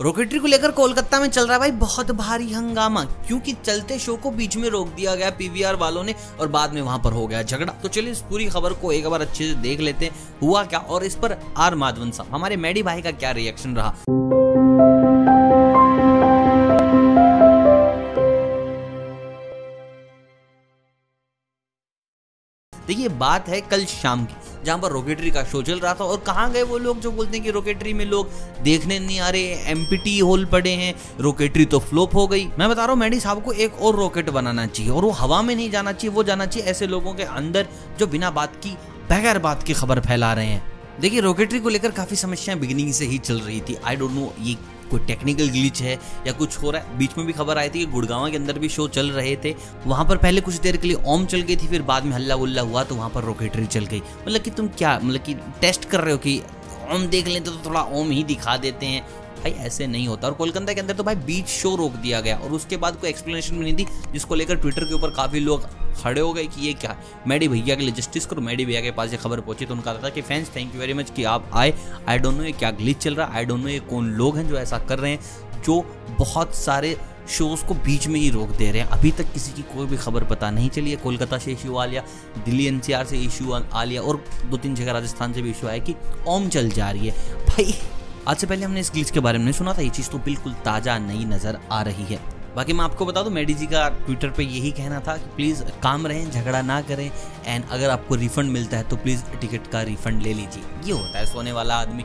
Rocketry को लेकर कोलकाता में चल रहा है भाई बहुत भारी हंगामा, क्योंकि चलते शो को बीच में रोक दिया गया पीवीआर वालों ने और बाद में वहां पर हो गया झगड़ा। तो चलिए इस पूरी खबर को एक बार अच्छे से देख लेते हैं हुआ क्या और इस पर आर माधवन साहब हमारे मैडी भाई का क्या रिएक्शन रहा। देखिए बात है कल शाम की जहाँ पर रॉकेटरी का शो चल रहा था और कहाँ गए वो लोग जो बोलते हैं कि रॉकेटरी में लोग देखने नहीं आ रहे, MPT होल पड़े हैं, रॉकेटरी तो फ्लोप हो गई। मैं बता रहा हूँ मैडी साहब को एक और रॉकेट बनाना चाहिए और वो हवा में नहीं जाना चाहिए, वो जाना चाहिए ऐसे लोगों के अंदर जो बिना बात की बगैर बात की खबर फैला रहे हैं। देखिए रॉकेटरी को लेकर काफ़ी समस्याएं बिगिनिंग से ही चल रही थी। आई डोंट नो ये कोई टेक्निकल ग्लिच है या कुछ हो रहा है। बीच में भी खबर आई थी कि गुड़गांव के अंदर भी शो चल रहे थे, वहाँ पर पहले कुछ देर के लिए ओम चल गई थी, फिर बाद में हल्ला गुल्ला हुआ तो वहाँ पर रॉकेटरी चल गई। मतलब कि तुम क्या मतलब कि टेस्ट कर रहे हो कि ओम देख लेते तो थोड़ा ओम ही दिखा देते हैं, भाई ऐसे नहीं होता। और कोलकाता के अंदर तो भाई बीच शो रोक दिया गया और उसके बाद कोई एक्सप्लेनेशन भी नहीं दी, जिसको लेकर ट्विटर के ऊपर काफ़ी लोग खड़े हो गए कि ये क्या। मैडी भैया के लिए जस्टिस करो, मैडी भैया के पास ये खबर पहुंची तो उनका था कि fans thank you very much कि आप आए। आई डोंट नो ये क्या ग्लिच चल रहा है, आई डोंट नो ये कौन लोग हैं जो ऐसा कर रहे हैं, जो बहुत सारे शोज़ को बीच में ही रोक दे रहे हैं। अभी तक किसी की कोई भी खबर पता नहीं चली है। कोलकाता से इशू आ लिया, दिल्ली NCR से इशू आ लिया और 2-3 जगह राजस्थान से भी इशू आया कि ओम चल जा रही है। भाई आज से पहले हमने इस ग्लिच के बारे में नहीं सुना था, ये चीज़ तो बिल्कुल ताज़ा नई नज़र आ रही है। बाकी मैं आपको बता दूं मैडी जी का ट्विटर पे यही कहना था कि प्लीज़ काम रहें, झगड़ा ना करें, एंड अगर आपको रिफंड मिलता है तो प्लीज़ टिकट का रिफंड ले लीजिए। ये होता है सोने वाला आदमी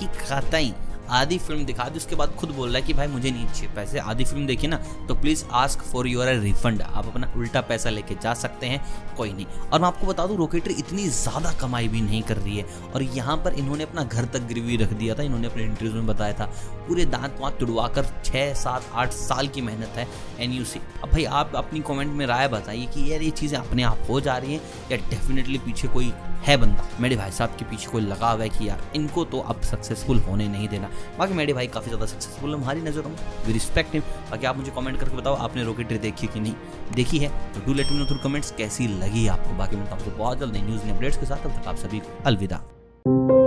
कि खाता ही आधी फिल्म दिखा दी उसके बाद खुद बोल रहा है कि भाई मुझे नहीं चाहिए पैसे, आधी फिल्म देखी ना तो please ask for your refund, आप अपना उल्टा पैसा लेके जा सकते हैं, कोई नहीं। और मैं आपको बता दूं रॉकेटरी इतनी ज़्यादा कमाई भी नहीं कर रही है और यहाँ पर इन्होंने अपना घर तक गिरवी रख दिया था। इन्होंने अपने इंटरव्यू में बताया था पूरे दांत वाँत तुड़वा कर 6-7-8 साल की मेहनत है NUC। अब भाई आप अपनी कॉमेंट में राय बताइए कि यार ये चीज़ें अपने आप हो जा रही हैं या डेफिनेटली पीछे कोई है बंदा, मेरे भाई साहब के पीछे कोई लगाव है कि यार इनको तो अब सक्सेसफुल होने नहीं देना। बाकी मेरे भाई काफ़ी ज़्यादा सक्सेसफुल हमारी नज़रों में, वी रिस्पेक्ट हिम। बाकी आप मुझे कमेंट करके बताओ आपने रॉकेटरी देखी कि नहीं देखी है, तो do let me know through comments कैसी लगी आपको। बाकी मिलता हूं आपको बहुत जल्द नई न्यूज़ अपडेट्स के साथ, तब तक आप सभी अलविदा।